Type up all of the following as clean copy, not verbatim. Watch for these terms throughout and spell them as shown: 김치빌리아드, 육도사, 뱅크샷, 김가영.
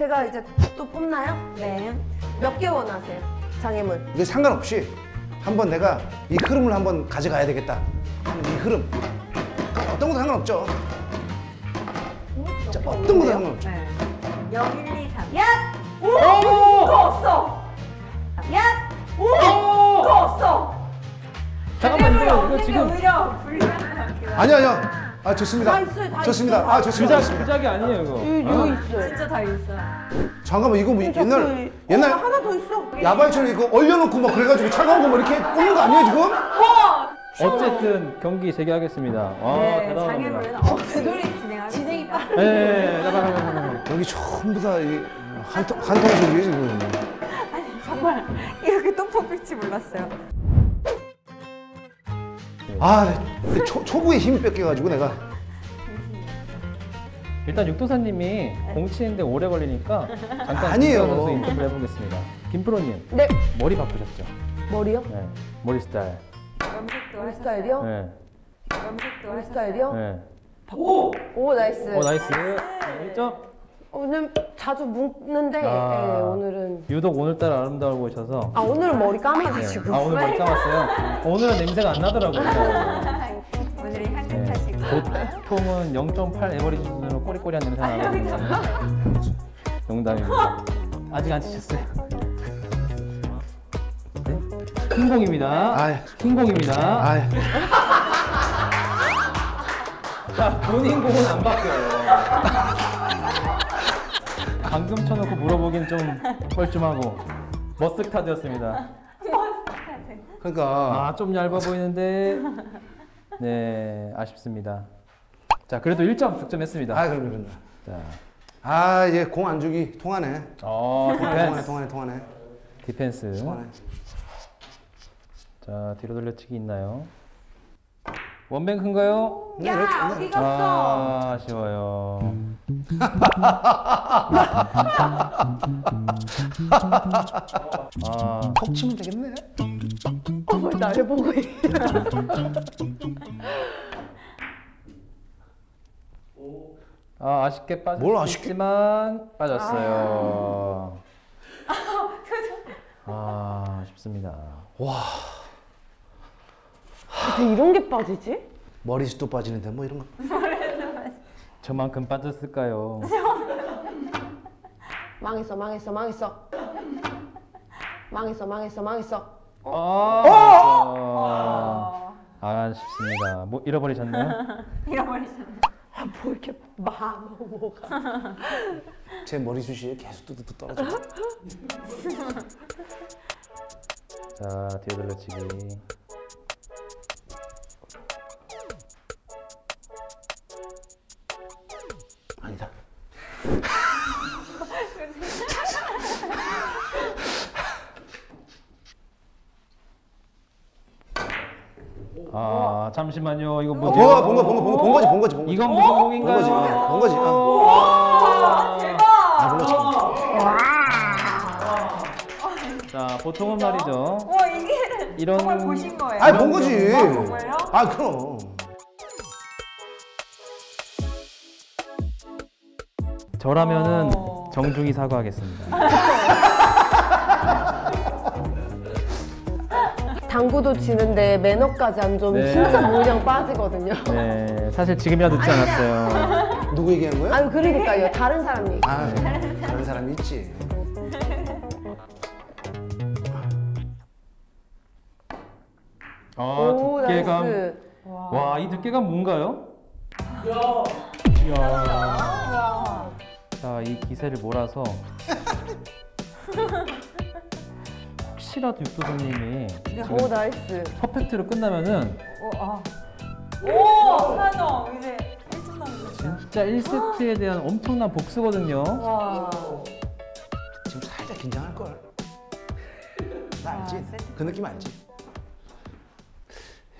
제가 이제 또 뽑나요? 네. 몇 개 원하세요? 장애물. 이게 상관없이 한번 내가 이 흐름을 한번 가져가야 되겠다. 이 흐름. 어떤 것도 상관없죠. 진짜 어떤 것도 상관없죠. 네. 0, 1, 2, 3. 야! 오! 그거 없어! 야! 오! 그거 없어! 잠깐만요. 이거 지금 오히려 불리한 것 같기도 하고. 아니요. 아 좋습니다. 다 있어요, 다 좋습니다. 있어요. 아 좋습니다. 부작이 아니에요 이거. 이거 있어요. 진짜 다 있어요. 잠깐만 이거 뭐 옛날 하나 더 있어. 야발처럼 이거 얼려놓고 막 그래가지고 차가운 거 뭐 이렇게 꽂는 거 아니에요 지금? 와. 어쨌든 경기 재개하겠습니다. 와 네, 대단합니다. 장애물은 되돌이 진행이 빠르네. 네, 잠깐만. 여기 전부 다 이 한통속이에요 지금. 아니 정말 이렇게 또 뽑힐지 몰랐어요. 아, 초구에 힘이 뺏겨가지고 내가 일단 육도사님이 공치는데 오래 걸리니까 잠깐 아니에요. 인터뷰 해보겠습니다. 김프로님, 네 머리 바꾸셨죠? 머리요? 네, 머리 스타일. 머리 스타일이요? 네. 머리 스타일이요? 네. 오, 오 나이스. 오 나이스. 1점. 오늘 자주 묶는데 아, 네, 오늘은 유독 오늘따라 아름다워 보이셔서. 아 오늘은 머리 까매가지고. 네. 아 오늘 머리 까맸어요? 오늘은 냄새가 안 나더라고요. 오늘은 향긋하시고. 네. 보통은 0.8 에버리지 수준으로 꼬리꼬리한 냄새 나거든요. 농담입니다. 아직 안 치셨어요. 네? 흰공입니다. 아유. 흰공입니다. 아유. 자 본인 공은 안 바뀌어요. 방금 쳐놓고 물어보긴 좀 뻘쭘하고 머쓱타드였습니다. 머쓱타드. 그러니까 아 좀 얇아 보이는데 네 아쉽습니다. 자 그래도 1점 득점했습니다. 아 그럼요. 자 아 얘 공 안 주기 통하네. 어 디펜스. 통하네. 디펜스. 통하네. 자 뒤로 돌려치기 있나요? 원뱅크인가요? 야 어디 갔어? 아 아쉬워요. 아, 턱 치면 되겠네. 어, 나를 보고 있어. 아, 아쉽게 빠졌지만 빠졌어요. 아, 아쉽습니다. 와. 근데 이런 게 빠지지? 머리숱도 빠지는데 뭐 이런 거. 저만큼 빠졌을까요? 망했어. 아, 아쉽습니다. 뭐 잃어버리셨나요? 잃어버리셨나요? 아, 뭐 이렇게 뭐가? 제 머리숱이 계속 뚜뚜뚜 떨어져. 자, 뒤로 돌려치기. 아니다. 아 잠시만요. 이거 뭐지? 본 거지. 이건 무슨 공인가요? 본 거지. 와 대박. 자 보통은 말이죠. 와 이게 이런 정말 보신 거예요? 아니 본 거지. 정말요? 아 그럼. 저라면은 정중히 사과하겠습니다. 당구도 치는데 매너까지 안 좋으면 네. 진짜 모양 빠지거든요. 네, 사실 지금이라도 듣지 않았어요. 누구 얘기한 거예요? 아니 그러니까요. 다른 사람 얘기. 아, 네. 다른 사람이 있지. 아, 두께감. 나이스. 와, 이 두께감 뭔가요? 이야. 자, 이 기세를 몰아서 혹시라도 육도사님이 오 나이스 퍼펙트로 끝나면은 오! 사정! 이제 1점 남았어요. 진짜 1세트에 대한 엄청난 복수거든요. 와. 지금 살짝 긴장할걸? 나 알지? 그 느낌 알지?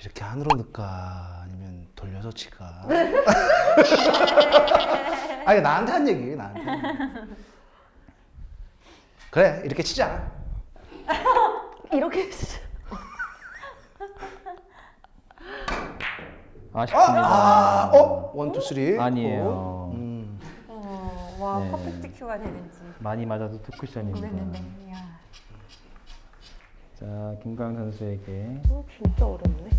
이렇게 안으로 넣을까? 아니면 돌려서 칠까? 아니 나한테 한 얘기 그래 이렇게 치자. 이렇게 치자. 아쉽습니다. 아, 어? 1, 2, 3 아니에요. 와, 네. 퍼펙트 큐가 되는지. 많이 맞아도 투쿠션입니다. 네네네. 자, 김가영 선수에게. 진짜 어렵네.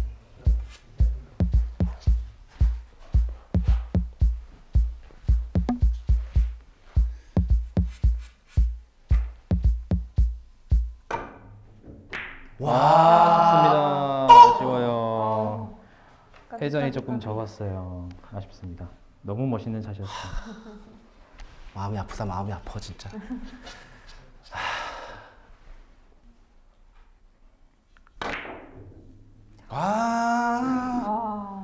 와, 아쉽습니다. 아쉬워요. 회전이 조금 적었어요. 아쉽습니다. 너무 멋있는 샷이었어요. 마음이 아프다, 마음이 아파, 진짜. 와.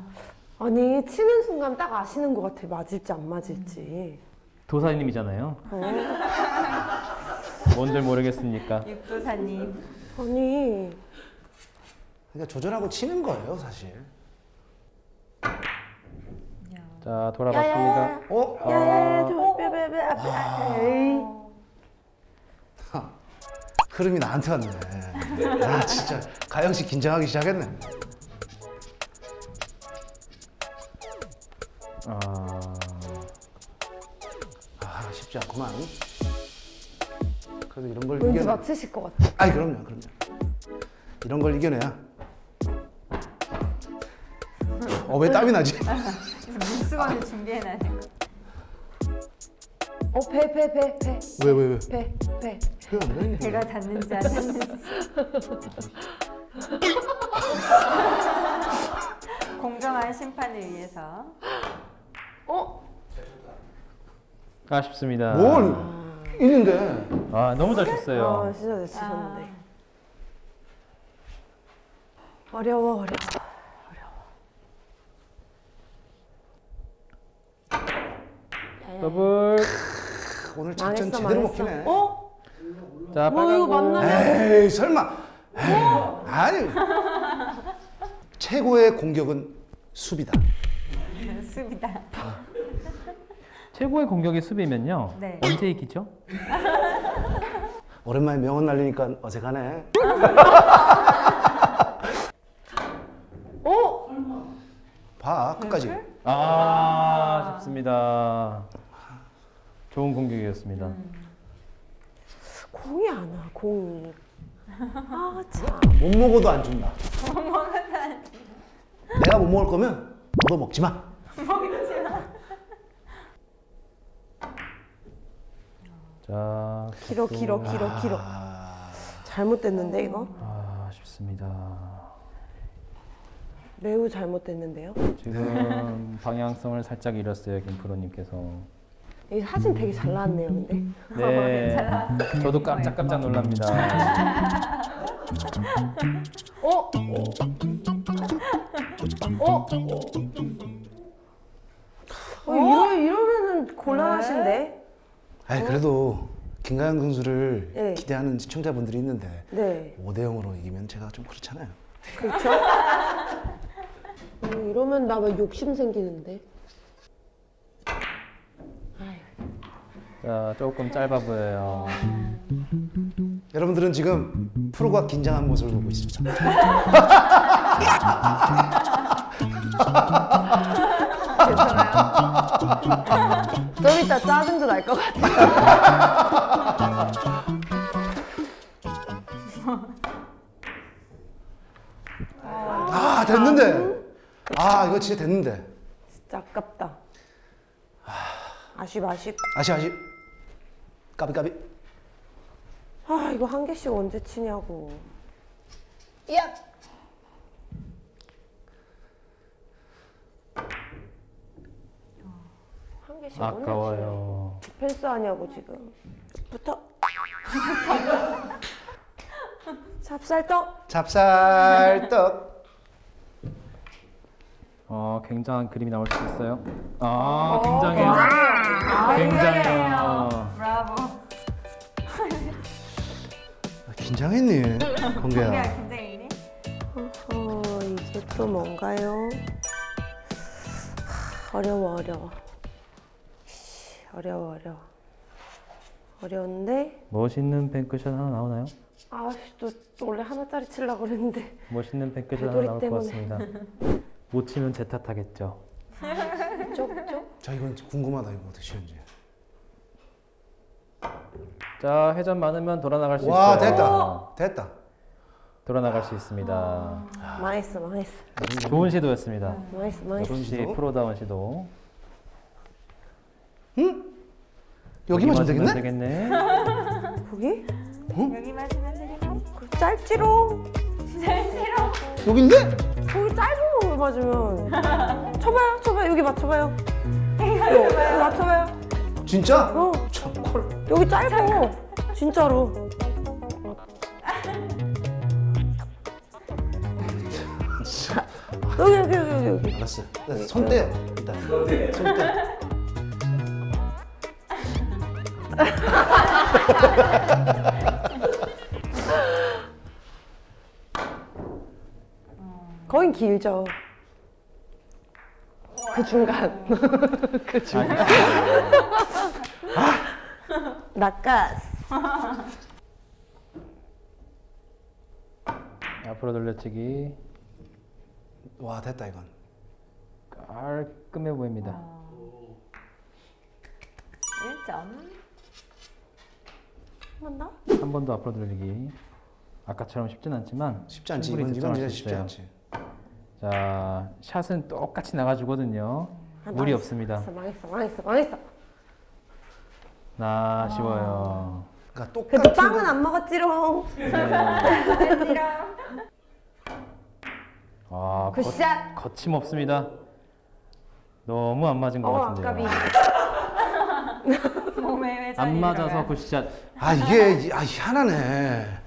아니, 치는 순간 딱 아시는 것 같아. 맞을지 안 맞을지. 도사님이잖아요. 뭔들 모르겠습니까? 육도사님. 아니. 그러니까 조절하고 치는 거예요, 사실. 자, 돌아봤습니다. 어? 야야야, 흐름이 나한테 왔네. 아, 진짜 가영 씨 긴장하기 시작했네. 아, 쉽지 않구만. 그래도 이런 걸 이겨내. 막 쓰실 것 같아. 아니, 그럼요, 그럼요. 이런 걸 이겨내야. 왜 땀이 나지? 물수건을 준비해놔야 될 것 같아. 배. 왜? 배. 배가 닿는지 안 닿는지. 공정한 심판을 위해서. 아쉽습니다. 뭘? 있는데. 아, 너무 잘 쳤어요. 진짜 잘 치셨는데. 어려워. 더블. 오늘 작전 제대로 먹히네. 자, 빨간 공. 에이, 설마. 에이, 아니. 최고의 공격은 수비다. 수비다. 최고의 공격이 수비면요. 네. 언제 이기죠? 오랜만에 명언 날리니까 어색하네. 봐, 끝까지. 아쉽습니다. 좋은 공격이었습니다. 공이 안 와, 공이. 아, 참. 못 먹어도 안 준다. 못 먹어도 안 준다. 내가 못 먹을 거면 너도 먹지 마. 자, 길어. 잘못됐는데, 이거? 아쉽습니다. 매우 잘못됐는데요? 지금 방향성을 살짝 잃었어요, 김 프로님께서. 이 사진 되게 잘 나왔네요, 근데. 네, 저도 깜짝깜짝 놀랍니다. 이러면은 곤란하신데? 아니, 그래도 김가영 선수를 기대하는 시청자분들이 있는데 5대0으로 이기면 제가 좀 그렇잖아요. 그렇죠? 이러면 나 막 욕심 생기는데. 자, 조금 짧아 보여요. 여러분들은 지금 프로가 긴장한 모습을 보고 있습니다. 괜찮아요? 좀 이따 짜증도 날 것 같아요. 아, 됐는데. 이거 진짜 됐는데. 진짜 아깝다. 아쉽. 까비. 아, 이거 한 개씩 언제 치냐고. 야. 한 개씩 아까워요. 언제 치냐. 디펜스 하냐고 지금. 붙어. 잡쌀떡. 굉장한 그림이 나올 수 있어요. 굉장해요. 굉장해요. 브라보. 긴장했니, 공개야. 긴장했니? 이게 또 뭔가요? 어려워. 어려운데? 멋있는 뱅크샷 하나 나오나요? 또 원래 하나짜리 치려고 그랬는데. 멋있는 뱅크샷 하나 나올 것 같습니다. 못 치면 제 탓하겠죠. 자, 이건 궁금하다. 이거 어떻게 치는지. 자, 회전 많으면 돌아 나갈 수 와, 있어요. 와, 됐다. 돌아 나갈 수 있습니다. 망했어, 망했어. 좋은 시도였습니다. 망했어, 망했어. 역시 프로다운 시도. 응? 여기만 주면 되겠네? 거기? 응? 여기만 주면 되겠네? 짧지로. 짧지로. 여긴데? 거기 짧은 거 맞으면. 쳐봐요, 쳐봐요. 여기 맞춰봐요. 여기 맞춰봐요. 진짜? 어. 콜. 여기 짧고 진짜로. 여기 여기 여기 여기. 알았어. 손대. 일단 손대. 손대. 거긴 길죠. 그 중간. 그 중간. 나가스. 앞으로 돌려치기. 와, 됐다 이건. 깔끔해 보입니다. 아. 1점. 한 번 더 앞으로 돌리기. 아까처럼 쉽진 않지만. 쉽지 않지. 이건 진짜 쉽지 않지. 자, 샷은 똑같이 나가주거든요. 아, 무리 망했어, 없습니다. 망했어, 망했어, 망했어. 나 아쉬워요. 그러니까 똑같은 그래도 빵은 안 먹었지롱. 와, 굿샷. 거침없습니다. 너무 안 맞은 것 같은데요. 안 맞아서 굿샷. 아, 이게 희한하네.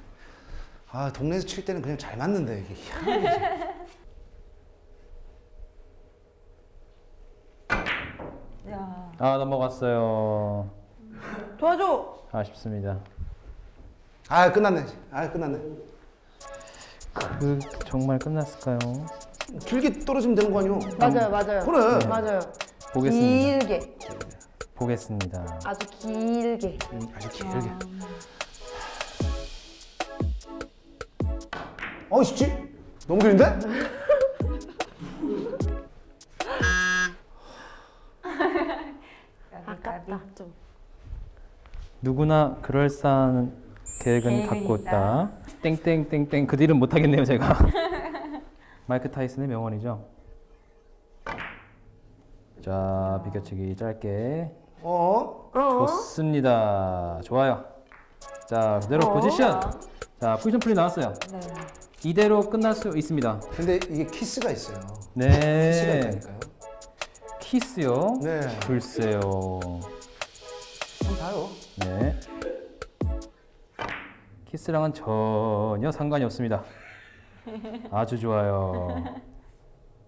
아, 동네에서 칠 때는 그냥 잘 맞는데 이게 희한하네. 야. 아, 넘어갔어요. 도와줘. 아쉽습니다. 아, 끝났네. 아, 끝났네. 그 정말 끝났을까요? 길게 떨어지면 되는 거 아니요? 맞아요, 맞아요. 그래. 네. 맞아요. 보겠습니다. 길게. 보겠습니다. 아주 길게. 아주 길게. 어, 쉽지? 너무 길인데? 아깝다 좀. 누구나 그럴싸한 계획은 갖고 있다. 땡땡땡땡. 그 딜은 못 하겠네요 제가. 마이크 타이슨의 명언이죠. 자, 비껴치기 짧게. 어? 좋습니다. 좋아요. 자, 그대로 포지션. 자, 포지션 플레이 나왔어요. 네. 이대로 끝날 수 있습니다. 근데 이게 키스가 있어요. 네. 키스가 있다니까요. 키스요? 네. 글쎄요. 좀 봐요. 네. 키스랑은 전혀 상관이 없습니다. 아주 좋아요.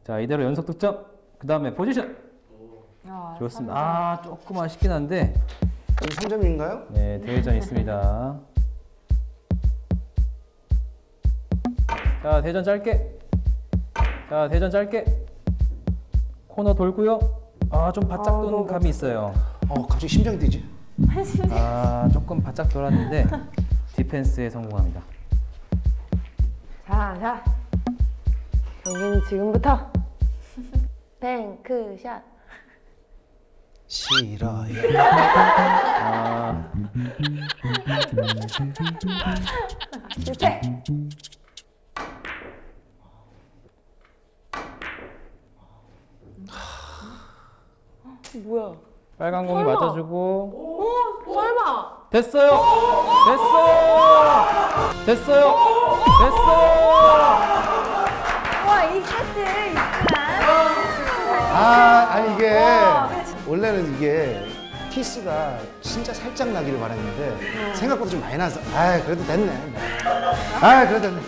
자, 이대로 연속 득점. 그 다음에 포지션. 좋습니다. 3점. 아, 조금 아쉽긴 한데. 3점인가요? 네, 대회전 있습니다. 자, 대회전 짧게. 자, 대회전 짧게. 코너 돌고요. 아, 좀 바짝 도는 감이 있어요. 갑자기 심장이 뛰지? 아, 조금 바짝 돌았는데 디펜스에 성공합니다. 자, 자. 경기는 지금부터. 뱅크샷. 싫어요. 아. 실패. 뭐야? 빨간 공 맞아주고. 오, 설마. 됐어요. 됐어요. 됐어요. 됐어요. 와, 이 샷을 있구나. 아, 아니 이게 원래는 이게 키스가 진짜 살짝 나기를 바랐는데 생각보다 좀 많이 나서. 아, 그래도 됐네. 아, 그래도 됐네.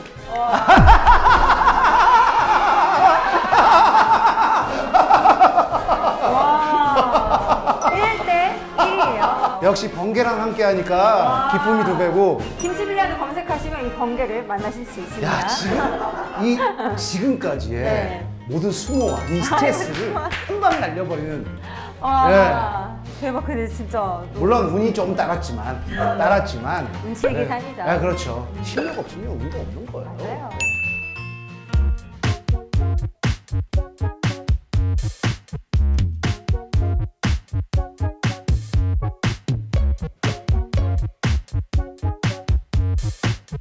역시 번개랑 함께 하니까 기쁨이 두 배고. 김치빌리아드 검색하시면 이 번개를 만나실 수 있습니다. 야, 지금까지의 네. 모든 수모와 이 스트레스를 한방 날려버리는. 와, 네. 대박. 근데 진짜 물론 운이 좀 따랐지만 운치의 기산이죠. 네. 아, 그렇죠. 실력 없으면 운도 없는 거예요. 맞아요.